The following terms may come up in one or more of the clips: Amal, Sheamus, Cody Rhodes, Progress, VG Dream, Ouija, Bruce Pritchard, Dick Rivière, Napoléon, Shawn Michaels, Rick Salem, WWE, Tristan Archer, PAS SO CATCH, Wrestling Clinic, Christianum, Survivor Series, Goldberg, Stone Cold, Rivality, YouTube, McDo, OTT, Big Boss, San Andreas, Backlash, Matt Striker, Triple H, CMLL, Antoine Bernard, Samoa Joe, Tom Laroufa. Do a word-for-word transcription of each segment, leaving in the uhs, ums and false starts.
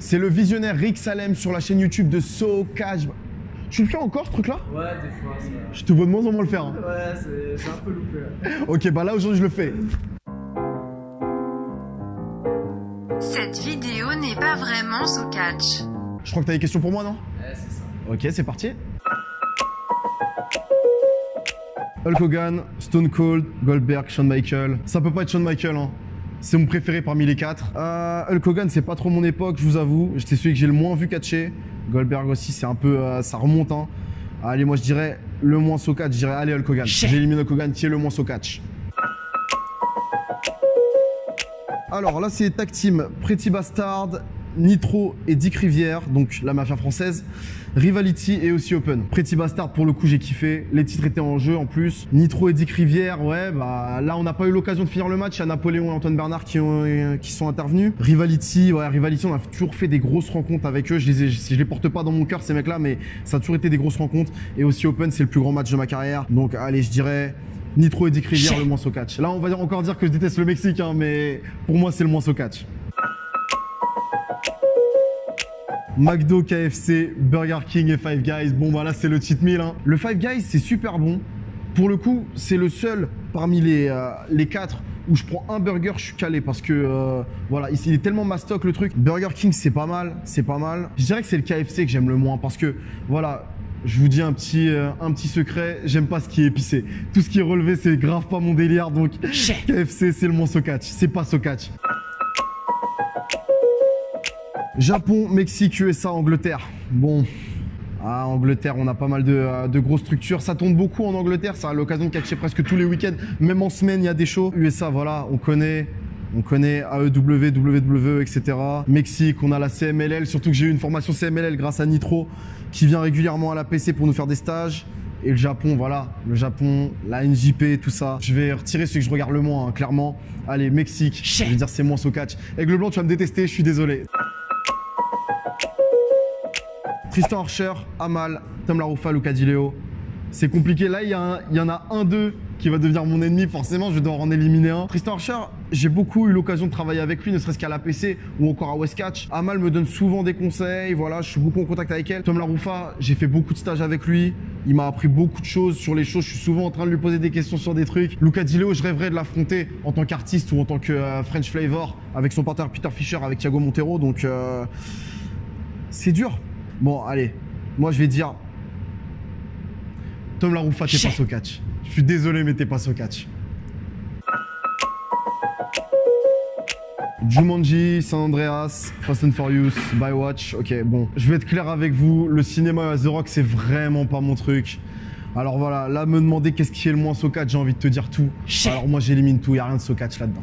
C'est le visionnaire Rick Salem sur la chaîne YouTube de So Cash. Tu le fais encore ce truc-là? Ouais, des fois. Ça... Je te vois de moins en moins le faire. Hein. Ouais, c'est un peu loupé. Hein. Ok, bah là aujourd'hui je le fais. Cette vidéo n'est pas vraiment So Catch. Je crois que t'as des questions pour moi, non? Ouais, c'est ça. Ok, c'est parti. Hulk Hogan, Stone Cold, Goldberg, Shawn Michaels. Ça peut pas être Shawn Michaels, hein. C'est mon préféré parmi les quatre. Euh, Hulk Hogan, c'est pas trop mon époque, je vous avoue. C'est celui que j'ai le moins vu catcher. Goldberg aussi, c'est un peu, euh, ça remonte, hein. Allez, moi je dirais le moins So Catch, je dirais allez Hulk Hogan. J'élimine Hulk Hogan qui est le moins So Catch. Alors là, c'est Tag Team, Pretty Bastard, Nitro et Dick Rivière, donc la mafia française, Rivality et aussi Open. Pretty Bastard, pour le coup, j'ai kiffé. Les titres étaient en jeu en plus. Nitro et Dick Rivière, ouais, bah là, on n'a pas eu l'occasion de finir le match. Il y a Napoléon et Antoine Bernard qui, ont, qui sont intervenus. Rivality, ouais, Rivality, on a toujours fait des grosses rencontres avec eux. Je les, ai, je les porte pas dans mon cœur, ces mecs-là, mais ça a toujours été des grosses rencontres. Et aussi Open, c'est le plus grand match de ma carrière. Donc, allez, je dirais. Nitro et Dick Rivière, le moins So Catch. Là, on va encore dire que je déteste le Mexique, hein, mais pour moi, c'est le moins So Catch. McDo, K F C, Burger King et Five Guys. Bon, bah là, c'est le cheat meal. Hein. Le Five Guys, c'est super bon. Pour le coup, c'est le seul parmi les, euh, les quatre où je prends un burger, je suis calé parce que euh, voilà, il est tellement mastoc le truc. Burger King, c'est pas mal, c'est pas mal. Je dirais que c'est le K F C que j'aime le moins parce que voilà. Je vous dis un petit, euh, un petit secret, j'aime pas ce qui est épicé. Tout ce qui est relevé, c'est grave pas mon délire, donc K F C, c'est le moins So Catch, c'est pas So Catch. Japon, Mexique, U S A, Angleterre. Bon, ah, Angleterre, on a pas mal de, de grosses structures. Ça tourne beaucoup en Angleterre, ça a l'occasion de catcher presque tous les week-ends. Même en semaine, il y a des shows. U S A, voilà, on connaît. On connaît A E W, W W E, et cetera. Mexique, on a la C M L L, surtout que j'ai eu une formation C M L L grâce à Nitro qui vient régulièrement à la P C pour nous faire des stages. Et le Japon, voilà, le Japon, la N J P, tout ça. Je vais retirer celui que je regarde le moins, hein, clairement. Allez, Mexique, je vais dire c'est moins So Catch. Aigle Blanc, tu vas me détester, je suis désolé. Tristan Archer, Amal, Tom Laroufa, Luca Diléo. C'est compliqué, là il y, y en a un, deux qui va devenir mon ennemi, forcément je dois en éliminer un. Tristan Archer, j'ai beaucoup eu l'occasion de travailler avec lui, ne serait-ce qu'à l'A P C ou encore à West Catch. Amal me donne souvent des conseils, voilà, je suis beaucoup en contact avec elle. Tom Laroufa, j'ai fait beaucoup de stages avec lui, il m'a appris beaucoup de choses sur les choses, je suis souvent en train de lui poser des questions sur des trucs. Luca Diléo, je rêverais de l'affronter en tant qu'artiste ou en tant que euh, French Flavor avec son partenaire Peter Fisher, avec Thiago Monteiro, donc euh, c'est dur. Bon allez, moi je vais dire Tom Laroufa, t'es pas So Catch. Je suis désolé, mais t'es pas So Catch. Jumanji, San Andreas, Fast and Furious, Bywatch. Ok, bon, je vais être clair avec vous. Le cinéma à The Rock, c'est vraiment pas mon truc. Alors voilà, là, me demander qu'est-ce qui est le moins So Catch, j'ai envie de te dire tout. Alors moi, j'élimine tout. Il n'y a rien de So Catch là-dedans.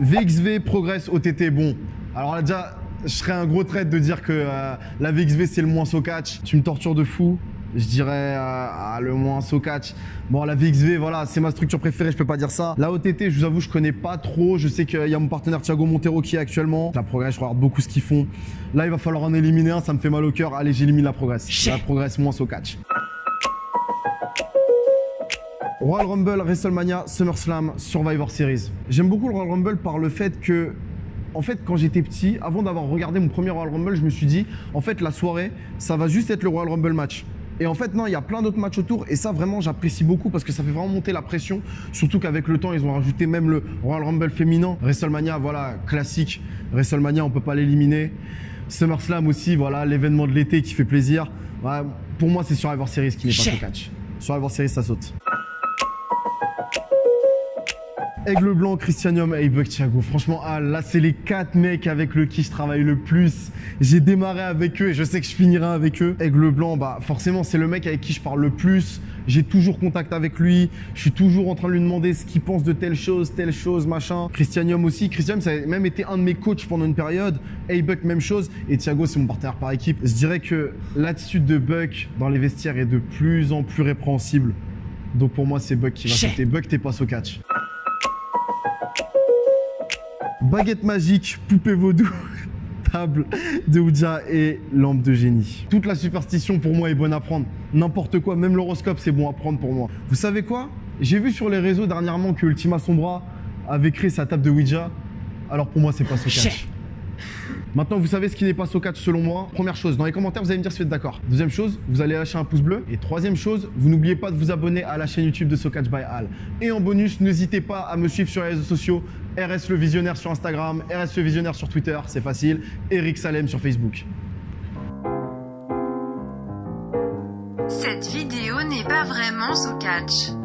V X V, Progress, O T T, bon. Alors là, déjà. Je serais un gros traître de dire que euh, la V X V c'est le moins So Catch. Tu me tortures de fou. Je dirais euh, ah, le moins So Catch. Bon, la V X V, voilà, c'est ma structure préférée, je peux pas dire ça. La O T T, je vous avoue, je connais pas trop. Je sais qu'il y a mon partenaire Thiago Monteiro qui est actuellement. La Progress, je regarde beaucoup ce qu'ils font. Là, il va falloir en éliminer un, ça me fait mal au cœur. Allez, j'élimine la Progress. La Progress, moins So Catch. Royal Rumble, WrestleMania, SummerSlam, Survivor Series. J'aime beaucoup le Royal Rumble par le fait que. En fait, quand j'étais petit, avant d'avoir regardé mon premier Royal Rumble, je me suis dit, en fait, la soirée, ça va juste être le Royal Rumble match. Et en fait, non, il y a plein d'autres matchs autour. Et ça, vraiment, j'apprécie beaucoup parce que ça fait vraiment monter la pression. Surtout qu'avec le temps, ils ont rajouté même le Royal Rumble féminin. WrestleMania, voilà, classique. WrestleMania, on peut pas l'éliminer. SummerSlam aussi, voilà, l'événement de l'été qui fait plaisir. Ouais, pour moi, c'est Survivor Series qui n'est pas So Catch. Survivor Series, ça saute. Aigle Blanc, Christianum, hey Buck, Thiago. Franchement, ah, là, c'est les quatre mecs avec qui je travaille le plus. J'ai démarré avec eux et je sais que je finirai avec eux. Aigle Blanc, bah, forcément, c'est le mec avec qui je parle le plus. J'ai toujours contact avec lui. Je suis toujours en train de lui demander ce qu'il pense de telle chose, telle chose, machin. Christianum aussi. Christianum, ça a même été un de mes coachs pendant une période. Hey Buck, même chose. Et Thiago, c'est mon partenaire par équipe. Je dirais que l'attitude de Buck dans les vestiaires est de plus en plus répréhensible. Donc pour moi, c'est Buck qui va sauter. Buck, t'es pas So Catch. Baguette magique, poupée vaudou, table de Ouija et lampe de génie. Toute la superstition pour moi est bonne à prendre. N'importe quoi, même l'horoscope c'est bon à prendre pour moi. Vous savez quoi? J'ai vu sur les réseaux dernièrement que Ultima Sombra avait créé sa table de Ouija. alors pour moi c'est passe au catch. Maintenant vous savez ce qui n'est pas au catch selon moi. Première chose, dans les commentaires vous allez me dire si vous êtes d'accord. Deuxième chose, vous allez lâcher un pouce bleu. Et troisième chose, vous n'oubliez pas de vous abonner à la chaîne YouTube de So Catch by Al. Et en bonus, n'hésitez pas à me suivre sur les réseaux sociaux. R S le Visionnaire sur Instagram, R S le Visionnaire sur Twitter, c'est facile. Et Rick Salem sur Facebook. Cette vidéo n'est pas vraiment So Catch.